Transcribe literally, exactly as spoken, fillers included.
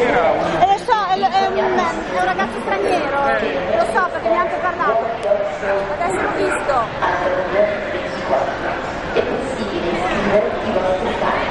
Eh, lo so, è, è, un, è un ragazzo straniero, lo so perché mi ha anche parlato. Adesso l'ho visto.